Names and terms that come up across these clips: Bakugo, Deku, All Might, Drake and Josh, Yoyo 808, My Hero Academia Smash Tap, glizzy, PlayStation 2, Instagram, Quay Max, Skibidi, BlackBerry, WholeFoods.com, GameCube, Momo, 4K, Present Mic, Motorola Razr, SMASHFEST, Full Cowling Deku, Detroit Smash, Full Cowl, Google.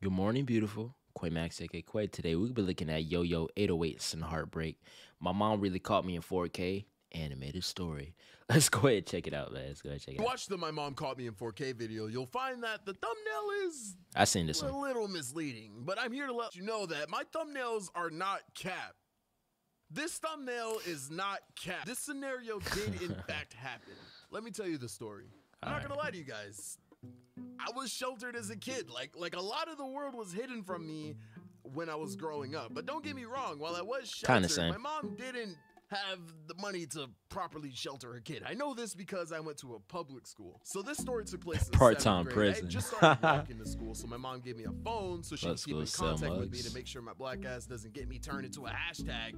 Good morning, beautiful. Quay Max, aka Quay. Today we'll be looking at Yo Yo 808 and Heartbreak. My mom really caught me in 4K animated story. Let's go ahead and check it out, man. Let's go ahead and check it out. Watch the My Mom Caught Me in 4K video. You'll find that the thumbnail is a little misleading, but I'm here to let you know that my thumbnails are not capped. This thumbnail is not capped. This scenario did in fact happen. Let me tell you the story. I'm not gonna lie to you guys. I was sheltered as a kid. Like a lot of the world was hidden from me when I was growing up. But don't get me wrong, while I was sheltered, my mom didn't have the money to properly shelter her kid. I know this because I went to a public school. So this story took place in part-time prison. I just started walking to school, so my mom gave me a phone so she could keep in contact with me to make sure my black ass doesn't get me turned into a hashtag.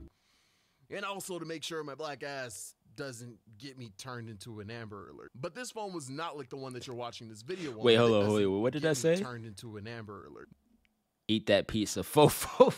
And also to make sure my black ass doesn't get me turned into an Amber Alert. But this phone was not like the one that you're watching this video on. Wait, hold on, wait, what did I say? Turned into an Amber Alert. Eat that pizza, fofo.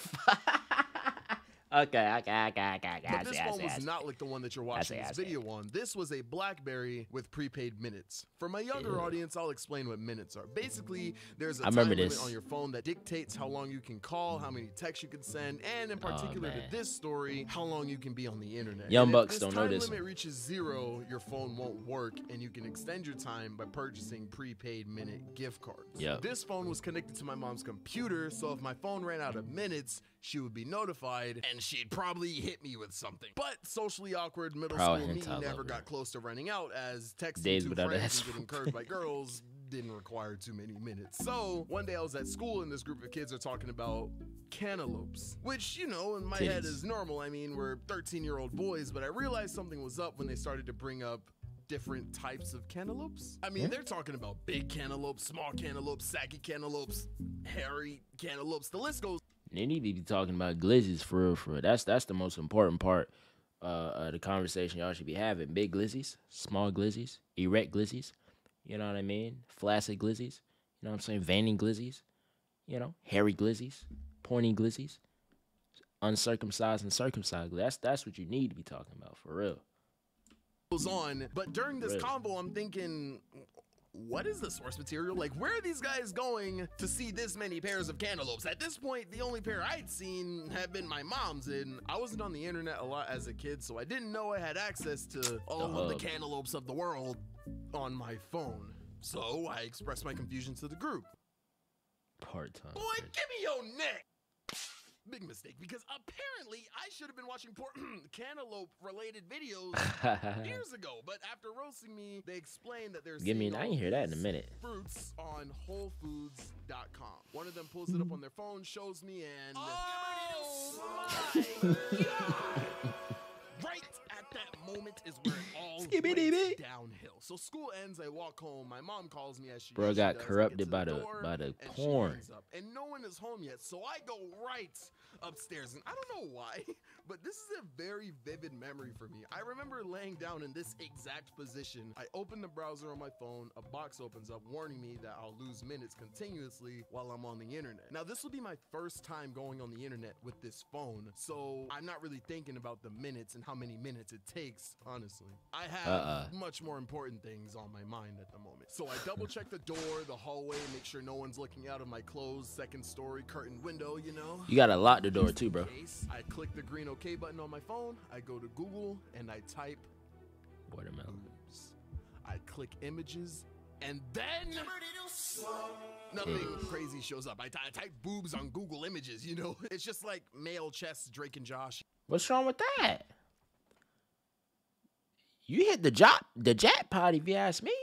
Okay. But this phone was not like the one that you're watching this video on. This was a BlackBerry with prepaid minutes. For my younger audience, I'll explain what minutes are. Basically, there's a time limit on your phone that dictates how long you can call, how many texts you can send, and in particular to this story, how long you can be on the internet. Young bucks don't know this. If this time limit reaches zero, your phone won't work, and you can extend your time by purchasing prepaid minute gift cards. Yep. This phone was connected to my mom's computer, so if my phone ran out of minutes, she would be notified, and she'd probably hit me with something. But socially awkward middle school me never got close to running out, as texting to friends and getting curved by girls didn't require too many minutes. So one day I was at school, and this group of kids are talking about cantaloupes, which, you know, in my head is normal. I mean, we're 13-year-old boys, but I realized something was up when they started to bring up different types of cantaloupes. I mean, they're talking about big cantaloupes, small cantaloupes, saggy cantaloupes, hairy cantaloupes. The list goes. They need to be talking about glizzies for real, for real. That's the most important part of the conversation y'all should be having. Big glizzies, small glizzies, erect glizzies, you know what I mean? Flaccid glizzies, you know what I'm saying? Veiny glizzies, you know? Hairy glizzies, pointy glizzies, uncircumcised and circumcised glizzies. That's what you need to be talking about, for real. Goes on, but during this convo, I'm thinking, what is the source material? Like, where are these guys going to see this many pairs of cantaloupes? At this point, the only pair I'd seen had been my mom's, and I wasn't on the internet a lot as a kid, so I didn't know I had access to all of the cantaloupes of the world on my phone. So I expressed my confusion to the group. Part-time. Boy, give me your neck! Big mistake, because apparently I should have been watching cantaloupe related videos years ago, but after roasting me, they explained that there's I can hear that in a minute. Fruits on WholeFoods.com. One of them pulls it up on their phone, shows me, and right at that moment is where it all went downhill. So school ends, I walk home, my mom calls me as she got corrupted by the porn. And no one is home yet, so I go right upstairs, and I don't know why, but this is a very vivid memory for me. I remember laying down in this exact position. I open the browser on my phone, a box opens up warning me that I'll lose minutes continuously while I'm on the internet. Now this will be my first time going on the internet with this phone, so I'm not really thinking about the minutes and how many minutes it takes, honestly. I have much more important things on my mind at the moment. So I double check the door, the hallway, make sure no one's looking out of my clothes, second story, curtain window, you know? You gotta lock the door too, bro. I click the green OK button on my phone, I go to Google, and I type watermelon. I click images, and then nothing crazy shows up. I type boobs on Google images, you know? It's just like male chests, Drake and Josh. What's wrong with that? You hit the jackpot, if you ask me.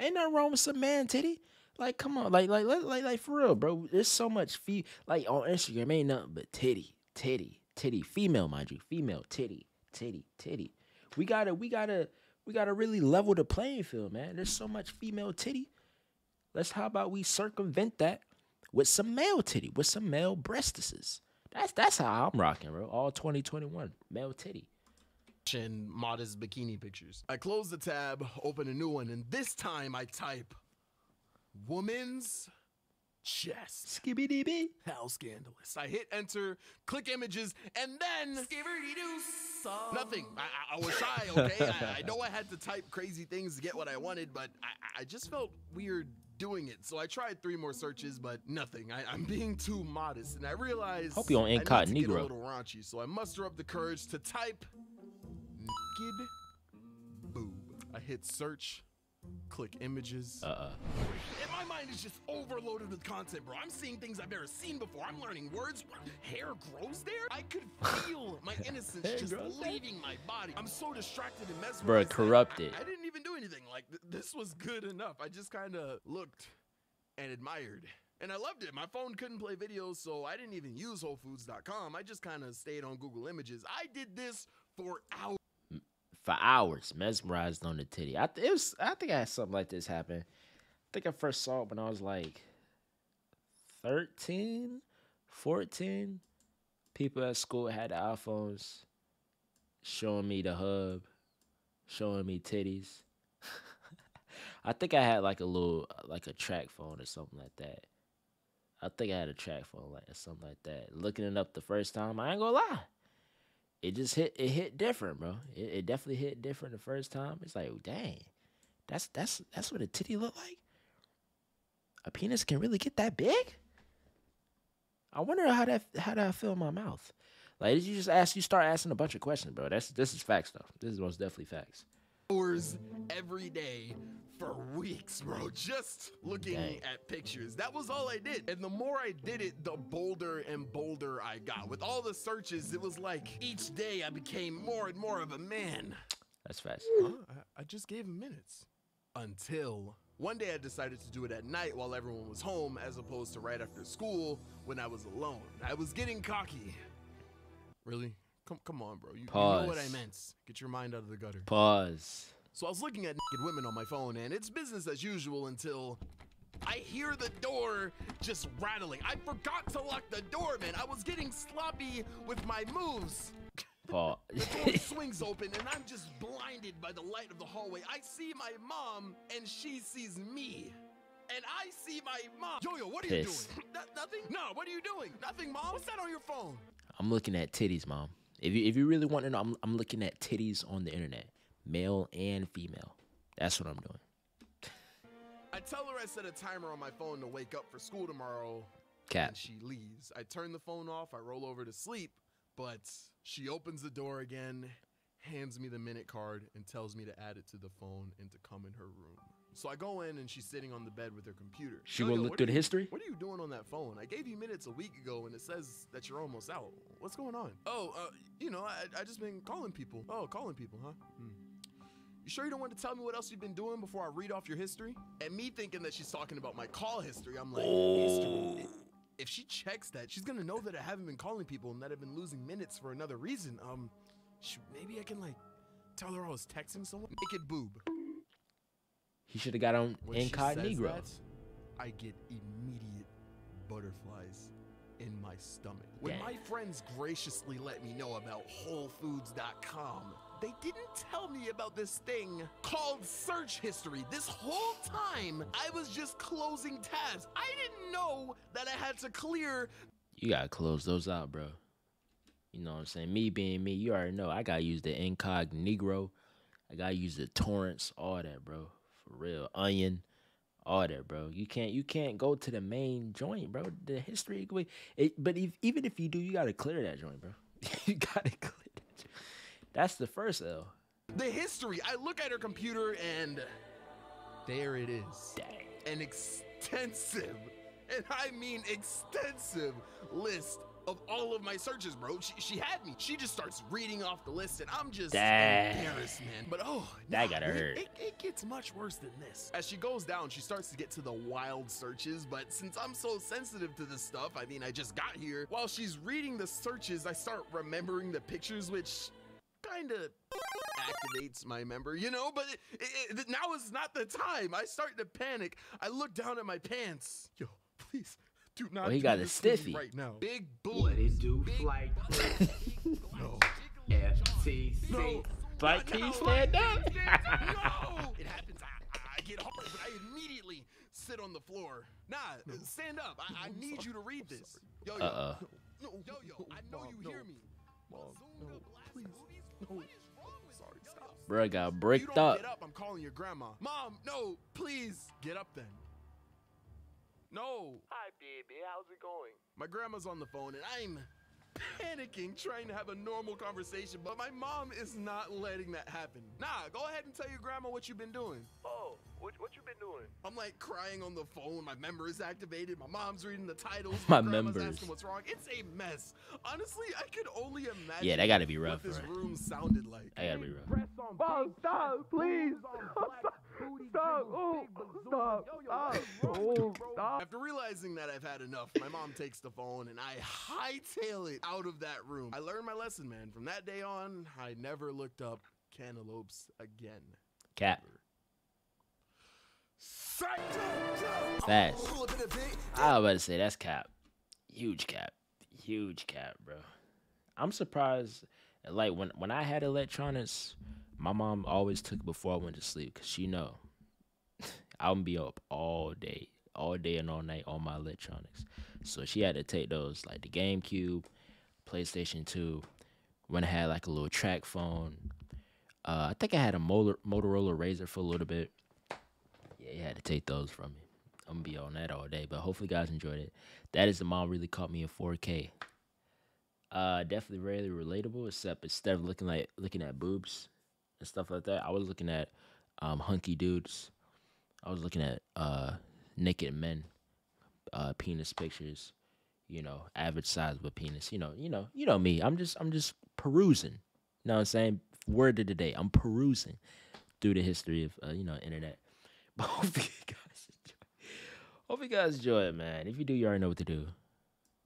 Ain't nothing wrong with some man titty. Like, come on, like for real, bro. There's so much like on Instagram, ain't nothing but titty, titty, titty. Female, mind you, female titty, titty, titty. We gotta really level the playing field, man. There's so much female titty. Let's how about we circumvent that with some male titty, with some male breastises. That's how I'm rocking, bro. All 2021 male titty. And modest bikini pictures. I close the tab, open a new one, and this time I type woman's chest. Skibidi-bee. How scandalous. I hit enter, click images, and then nothing. I was shy, okay? I know I had to type crazy things to get what I wanted, but I just felt weird doing it. So I tried 3 more searches, but nothing. I'm being too modest, and I realize hope you don't ain't caught Negro. Get a little raunchy, so I muster up the courage to type naked boob. I hit search, click images. And my mind is just overloaded with content, bro. I'm seeing things I've never seen before. I'm learning words. Hair grows there. I could feel my innocence just leaving my body. I'm so distracted and mesmerized. Bro, corrupted. I didn't even do anything. Like this was good enough. I just kind of looked and admired. And I loved it. My phone couldn't play videos, so I didn't even use WholeFoods.com. I just kind of stayed on Google Images. I did this for hours. Mesmerized on the titty. I think I had something like this happen. I think I first saw it when I was like 13, 14. People at school had the iPhones showing me the hub, showing me titties. I think I had like a little, like a track phone or something like that. I think I had a track phone like or something like that. Looking it up the first time, I ain't gonna lie. It just hit. It hit different, bro. It definitely hit different the first time. It's like, dang, that's what a titty look like. A penis can really get that big. I wonder how that feel in my mouth. Like, did you just ask? You start asking a bunch of questions, bro. This is facts though. This is most definitely facts. Hours every day for weeks, bro, just looking at pictures. That was all I did, and the more I did it, the bolder and bolder I got. With all the searches, it was like each day I became more and more of a man. That's fast. I just gave him minutes until one day I decided to do it at night while everyone was home, as opposed to right after school when I was alone. I was getting cocky. Really? Come on, bro. You know what I meant. Get your mind out of the gutter. Pause. So I was looking at naked women on my phone, and it's business as usual until I hear the door just rattling. I forgot to lock the door, man. I was getting sloppy with my moves. Pause. The door swings open, and I'm just blinded by the light of the hallway. I see my mom, and she sees me. And I see my mom. Yo-Yo, what are you doing? Nothing? No, what are you doing? Nothing, Mom. What's that on your phone? I'm looking at titties, Mom. If you really want to know, I'm looking at titties on the internet, male and female. That's what I'm doing. I tell her I set a timer on my phone to wake up for school tomorrow. Cat. And she leaves. I turn the phone off. I roll over to sleep, but she opens the door again, hands me the minute card, and tells me to add it to the phone and to come in her room. So I go in, and she's sitting on the bed with her computer. She will look through the history? What are you doing on that phone? I gave you minutes a week ago, and it says that you're almost out. What's going on? Oh, you know, I just been calling people. Oh, calling people, huh? You sure you don't want to tell me what else you've been doing before I read off your history? And me thinking that she's talking about my call history, I'm like, history? If she checks that, she's going to know that I haven't been calling people and that I've been losing minutes for another reason. Maybe I can, like, tell her I was texting someone? Naked boob. He should have got on incognito. I get immediate butterflies in my stomach. When my friends graciously let me know about WholeFoods.com, they didn't tell me about this thing called search history. This whole time, I was just closing tabs. I didn't know that I had to clear. You gotta close those out, bro. You know what I'm saying? Me being me, you already know. I gotta use the incognito. I gotta use the torrents, all that, bro. Real onion, all that, bro. You can't go to the main joint, bro. The history, even if you do, you gotta clear that joint, bro. You gotta clear that joint. That's the first L. The history. I look at her computer, and there it is. Dang. An extensive, and I mean extensive list of all of my searches, bro. She had me. She just starts reading off the list, and I'm just embarrassed, man. But that gotta hurt. It gets much worse than this. As she goes down, she starts to get to the wild searches, but since I'm so sensitive to this stuff, I mean, I just got here. While she's reading the searches, I start remembering the pictures, which kind of activates my memory, you know? But now is not the time. I start to panic. I look down at my pants. Yo, please. He got a stiffy right now. Big bullet. Flight FTC. No. Flight T stand up. No. It happens. I get hard, but I immediately sit on the floor. Nah, stand up. I need you to read this. Yo-Yo. Yo-Yo, I know you hear me. Mom, no, please. No. Sorry, stop. Bro, I got bricked up. Get up. I'm calling your grandma. Mom, no, please. Get up then. No. Hi, baby. How's it going? My grandma's on the phone, and I'm panicking trying to have a normal conversation, but my mom is not letting that happen. Nah, go ahead and tell your grandma what you've been doing. Oh, what you been doing? I'm like crying on the phone. My memory's activated. My mom's reading the titles. My grandma's asking what's wrong. It's a mess. Honestly, I could only imagine. Yeah, that gotta be rough. What this room sounded like. I gotta be rough. Oh, stop, please. Stop. Oh, stop. Oh, stop. After realizing that I've had enough, my mom takes the phone and I hightail it out of that room. I learned my lesson, man. From that day on, I never looked up cantaloupes again. Cat. Fast. I was about to say, that's cap. Huge cap. Huge cap, bro. I'm surprised. Like, when I had electronics, my mom always took it before I went to sleep, because she know I would be up all day and all night on my electronics. So she had to take those, like the GameCube, PlayStation 2, when I had like a little track phone. I think I had a Motorola Razr for a little bit. Yeah, you had to take those from me. I'm going to be on that all day, but hopefully you guys enjoyed it. That is The Mom Really Caught Me in 4K. Definitely rarely relatable, except instead of looking at boobs and stuff like that, I was looking at hunky dudes. I was looking at naked men, penis pictures, you know, average size but penis. You know me. I'm just perusing. You know what I'm saying? Word of the day. I'm perusing through the history of you know, internet. But hopefully you guys enjoy it, man. If you do, you already know what to do.